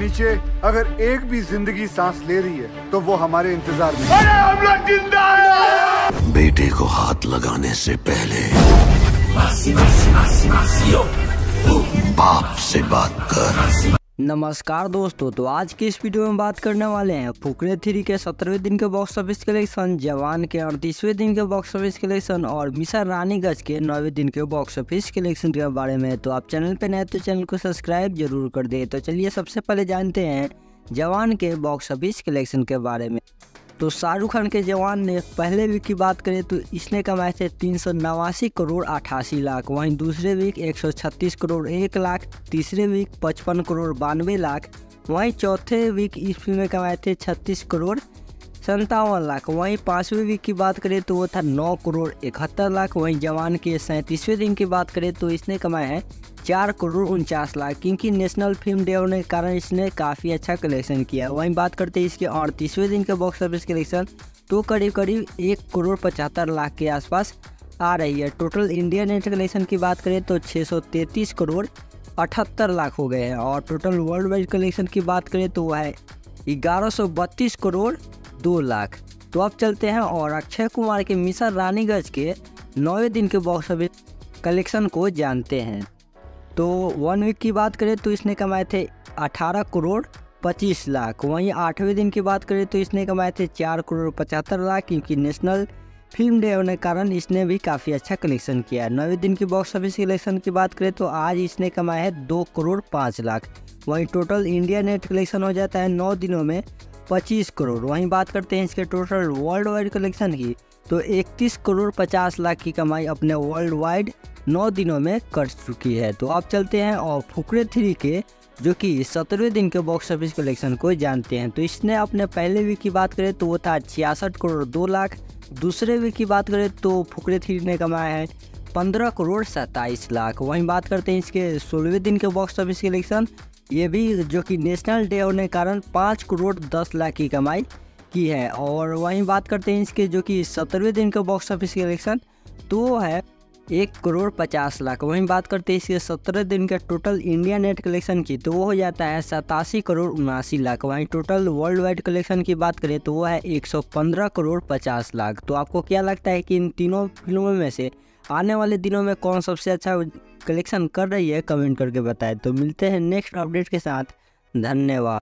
नीचे अगर एक भी जिंदगी सांस ले रही है तो वो हमारे इंतजार में। अरे हम लोग जिंदा हैं। बेटे को हाथ लगाने से पहले बाप से बात कर। नमस्कार दोस्तों, तो आज की इस वीडियो में बात करने वाले हैं फुकरे 3 के 17वें दिन के बॉक्स ऑफिस कलेक्शन, जवान के 38वें दिन के बॉक्स ऑफिस कलेक्शन और मिशन रानीगंज के 9वें दिन के बॉक्स ऑफिस कलेक्शन के बारे में। तो आप चैनल पे नए तो चैनल को सब्सक्राइब जरूर कर दें। तो चलिए सबसे पहले जानते हैं जवान के बॉक्स ऑफिस कलेक्शन के बारे में। तो शाहरुख खान के जवान ने पहले वीक की बात करें तो इसने कमाए थे 389 करोड़ 88 लाख, वहीं दूसरे वीक 136 करोड़ 1 लाख, तीसरे वीक 55 करोड़ 92 लाख, वहीं चौथे वीक इस फिल्म में कमाए थे 36 करोड़ 57 लाख, वहीं पाँचवें वीक की बात करें तो वो था 9 करोड़ 71 लाख, वहीं जवान के 37वें दिन की बात करें तो इसने कमाए हैं 4 करोड़ 49 लाख, क्योंकि नेशनल फिल्म डे होने के कारण इसने काफ़ी अच्छा कलेक्शन किया। वहीं बात करते हैं इसके 38वें दिन के बॉक्स ऑफिस कलेक्शन, तो करीब करीब 1 करोड़ 75 लाख के आसपास आ रही है। टोटल इंडिया नेट कलेक्शन की बात करें तो 633 करोड़ 78 लाख हो गए हैं और टोटल वर्ल्ड वाइड कलेक्शन की बात करें तो वह है 1132 करोड़ 2 लाख। तो अब चलते हैं और अक्षय कुमार के मिशन रानीगंज के 9वें दिन के बॉक्स ऑफिस कलेक्शन को जानते हैं। तो वन वीक की बात करें तो इसने कमाए थे 18 करोड़ 25 लाख, वहीं 8वें दिन की बात करें तो इसने कमाए थे 4 करोड़ 75 लाख, क्योंकि नेशनल फिल्म डे होने के कारण इसने भी काफ़ी अच्छा कलेक्शन किया है। 9वें दिन की बॉक्स ऑफिस कलेक्शन की बात करें तो आज इसने कमाया है 2 करोड़ 5 लाख, वहीं टोटल इंडिया नेट कलेक्शन हो जाता है 9 दिनों में 25 करोड़। वहीं बात करते हैं इसके टोटल वर्ल्ड वाइड कलेक्शन की, तो 31 करोड़ 50 लाख की कमाई अपने वर्ल्ड वाइड 9 दिनों में कर चुकी है। तो आप चलते हैं और फुकरे 3 के जो कि 17वें दिन के बॉक्स ऑफिस कलेक्शन को जानते हैं। तो इसने अपने पहले वीक की बात करें तो वो था 66 करोड़ 2 लाख, दूसरे वीक की बात करें तो फुकरे 3 ने कमाया है 15 करोड़ 27 लाख। वहीं बात करते हैं इसके 16वें दिन के बॉक्स ऑफिस कलेक्शन, ये भी जो कि नेशनल डे होने के कारण 5 करोड़ 10 लाख की कमाई की है। और वहीं बात करते हैं इसके जो कि 17वें दिन का बॉक्स ऑफिस कलेक्शन, तो है 1 करोड़ 50 लाख। वहीं बात करते हैं इसके 17 दिन के टोटल इंडिया नेट कलेक्शन की, तो वो हो जाता है 87 करोड़ 79 लाख, वहीं टोटल वर्ल्ड वाइड कलेक्शन की बात करें तो वो है 115 करोड़ 50 लाख। तो आपको क्या लगता है कि इन तीनों फिल्मों में से आने वाले दिनों में कौन सबसे अच्छा कलेक्शन कर रही है, कमेंट करके बताएं। तो मिलते हैं नेक्स्ट अपडेट के साथ, धन्यवाद।